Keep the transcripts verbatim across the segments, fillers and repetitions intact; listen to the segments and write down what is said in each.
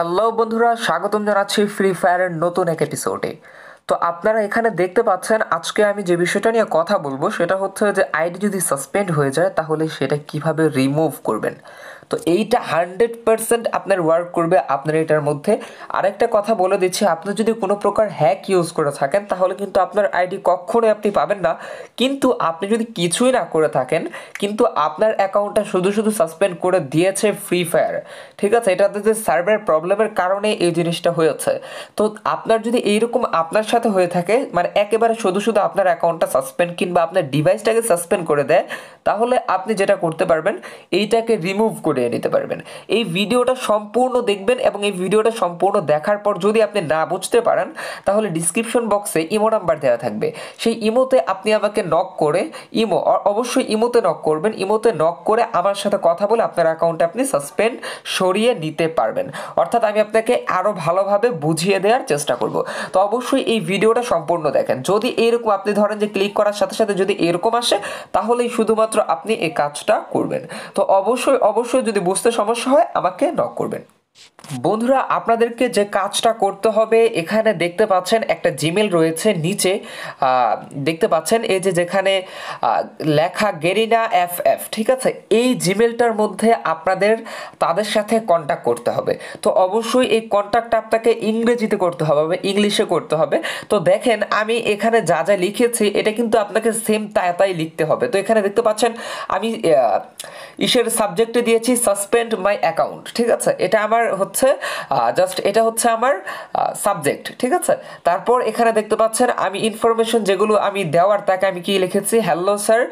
Hello বন্ধুরা, স্বাগতম জানাচ্ছি ফ্রি ফায়ারের নতুন এক এপিসোডে। তো আপনারা এখানে দেখতে পাচ্ছেন আজকে আমি যে বিষয়টা নিয়ে কথা বলবো সেটা হচ্ছে যে আইডি যদি সাসপেন্ড হয়ে যায় তাহলে সেটা কিভাবে রিমুভ করবেন। তো এইটা হান্ড্রেড পারসেন্ট আপনার ওয়ার্ক করবে আপনার এটার মধ্যে। আরেকটা কথা বলে দিচ্ছি, আপনি যদি কোনো প্রকার হ্যাক ইউজ করে থাকেন তাহলে কিন্তু আপনার আইডি কখনোই আপনি পাবেন না। কিন্তু আপনি যদি কিছুই না করে থাকেন কিন্তু আপনার অ্যাকাউন্টটা শুধু শুধু সাসপেন্ড করে দিয়েছে ফ্রি ফায়ার, ঠিক আছে, এটাতে যে সার্ভার প্রবলেমের কারণে এই জিনিসটা হয়েছে। তো আপনার যদি এইরকম আপনার সাথে হয়ে থাকে, মানে একেবারে শুধু শুধু আপনার অ্যাকাউন্টটা সাসপেন্ড কিংবা আপনার ডিভাইসটাকে সাসপেন্ড করে দেয়, তাহলে আপনি যেটা করতে পারবেন এইটাকে রিমুভ করে নিতে পারবেন। এই ভিডিওটা সম্পূর্ণ দেখবেন এবং এই ভিডিওটা সম্পূর্ণ দেখার পর যদি আপনি না বুঝতে পারেন তাহলে ডিসক্রিপশন বক্সে ইমো নাম্বার দেওয়া থাকবে, সেই ইমোতে আপনি আমাকে নক করে ইমো অবশ্যই ইমোতে নক করবেন, ইমোতে নক করে আমার সাথে কথা বলে আপনার অ্যাকাউন্টে আপনি সাসপেন্ড সরিয়ে নিতে পারবেন। অর্থাৎ আমি আপনাকে আরও ভালোভাবে বুঝিয়ে দেওয়ার চেষ্টা করব। তো অবশ্যই এই ভিডিওটা সম্পূর্ণ দেখেন। যদি এইরকম আপনি ধরেন যে ক্লিক করার সাথে সাথে যদি এরকম আসে তাহলেই শুধুমাত্র আপনি এই কাজটা করবেন। তো অবশ্যই অবশ্যই যদি বুঝতে সমস্যা হয় আমাকে নক করবেন। বন্ধুরা, আপনাদেরকে যে কাজটা করতে হবে, এখানে দেখতে পাচ্ছেন একটা জিমেল রয়েছে, নিচে দেখতে পাচ্ছেন এই যে যেখানে লেখা গেরিনা এফ এফ, ঠিক আছে, এই জিমেলটার মধ্যে আপনাদের তাদের সাথে কন্ট্যাক্ট করতে হবে। তো অবশ্যই এই কন্ট্যাক্টটা আপনাকে ইংরেজিতে করতে হবে, ইংলিশে করতে হবে। তো দেখেন আমি এখানে যা যা লিখেছি এটা কিন্তু আপনাকে সেম তাই তাই লিখতে হবে। তো এখানে দেখতে পাচ্ছেন আমি ইসের সাবজেক্টে দিয়েছি সাসপেন্ড মাই অ্যাকাউন্ট, ঠিক আছে, এটা আমার হচ্ছে জাস্ট এটা হচ্ছে আমার সাবজেক্ট, ঠিক আছে। তারপর এখানে দেখতে পাচ্ছেন আমি ইনফরমেশন যেগুলো আমি দেওয়ার তাকে আমি কি লিখেছি, hello sir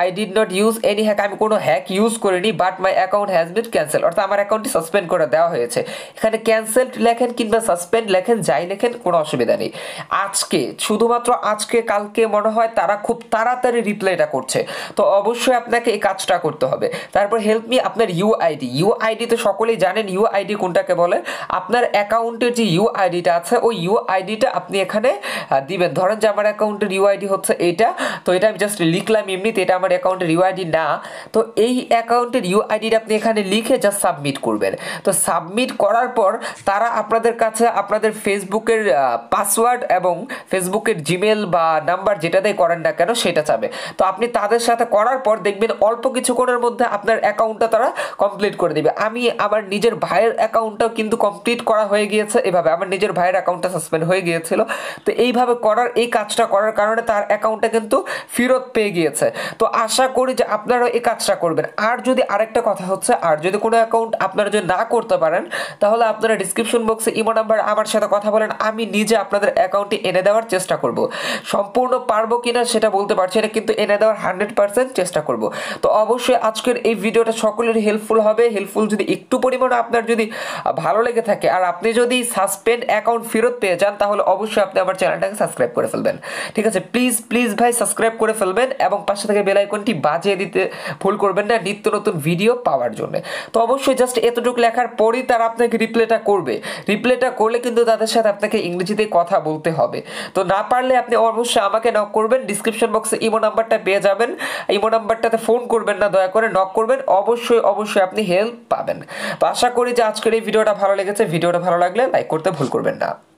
I did not use any hack, আমি কোনো হ্যাক ইউজ করিনি, but my account has been cancel, অর্থাৎ আমার অ্যাকাউন্টটি সাসপেন্ড করে দেওয়া হয়েছে। এখানে ক্যান্সেলড লেখেন কিংবা সাসপেন্ড লেখেন, যাই লেখেন কোনো অসুবিধা নেই। আজকে শুধুমাত্র আজকে কালকে মনে হয় তারা খুব তাড়াতাড়ি রিপ্লাইটা করছে, তো অবশ্যই আপনাকে এই কাজটা করতে হবে। তারপর হেল্প মি আপনার ইউআইডি, ইউআইডি তো সকলেই জানেন ইউআইডি কোনটাকে বলে। আপনার অ্যাকাউন্টের যে ইউআইডিটা আছে ওই ইউআইডিটা আপনি এখানে দিবেন। ধরেন যে আমার অ্যাকাউন্টের ইউআইডি হচ্ছে এইটা, তো এটা আমি জাস্ট লিখলাম এমনিতে, এটা আমার অ্যাকাউন্টের ইউআইডি না। তো এই অ্যাকাউন্টের ইউআইডিটা আপনি এখানে লিখে জাস্ট সাবমিট করবেন। তো সাবমিট করার পর তারা আপনাদের কাছে আপনাদের ফেসবুকের পাসওয়ার্ড এবং ফেসবুকের জিমেল বা নাম্বার যেটাতেই করেন না কেন সেটা চাবে। তো আপনি তাদের সাথে করার পর দেখবেন অল্প কিছুক্ষণের মধ্যে আপনার অ্যাকাউন্টটা তারা কমপ্লিট করে দেবে। আমি আমার নিজের ভাইয়ের অ্যাকাউন্টটাও কিন্তু কমপ্লিট করা হয়ে গিয়েছে, এভাবে আমার নিজের ভাইয়ের অ্যাকাউন্টটা সাসপেন্ড হয়ে গিয়েছিল। তো এইভাবে করার এই কাজটা করার কারণে তার অ্যাকাউন্টটা কিন্তু ফেরত পেয়ে গিয়েছে। তো আশা করি যে আপনারাও এই কাজটা করবেন। আর যদি আরেকটা কথা হচ্ছে, আর যদি কোনো অ্যাকাউন্ট আপনারা যদি না করতে পারেন তাহলে আপনারা ডিসক্রিপশন বক্সে ইমো নাম্বার আমার সাথে কথা বলেন, আমি নিজে আপনাদের অ্যাকাউন্টে এনে দেওয়ার চেষ্টা করব। সম্পূর্ণ পারবো কিনা সেটা বলতে পারছি না, কিন্তু এনে দেওয়ার হান্ড্রেড পার্সেন্ট চেষ্টা করব। তো অবশ্যই আজকের এই ভিডিওটা সকলের হেল্পফুল হবে। হেল্পফুল যদি একটু পরিমাণে আপনার যদি ভালো লেগে থাকে আর আপনি যদি সাসপেন্ড অ্যাকাউন্ট ফেরত পেয়ে যান তাহলে অবশ্যই আপনি আমার চ্যানেলটাকে সাবস্ক্রাইব করে ফেলবেন, ঠিক আছে। প্লিজ প্লিজ ভাই সাবস্ক্রাইব করে ফেলবেন এবং পাশে থেকে বেল আইকনটি বাজিয়ে দিতে ভুল করবেন না নিত্য নতুন ভিডিও পাওয়ার জন্য। তো অবশ্যই জাস্ট এতটুকু লেখার পরই তারা আপনাকে রিপ্লেটা করবে। রিপ্লেটা করলে কিন্তু তাদের সাথে আপনাকে ইংরেজিতে কথা বলতে হবে। তো না পারলে আপনি অবশ্যই আমাকে নক করবেন, ডিসক্রিপশন বক্সে ইমো নাম্বারটা পেয়ে যাবেন। ইমো নাম্বারটাতে ফোন করবেন না, দয়া করে নক করবেন, অবশ্যই অবশ্যই আপনি হেল্প পাবেন। তো আশা করি যে আজকের এই ভিডিওটা ভালো লেগেছে। ভিডিওটা ভালো লাগলে লাইক করতে ভুল করবেন না।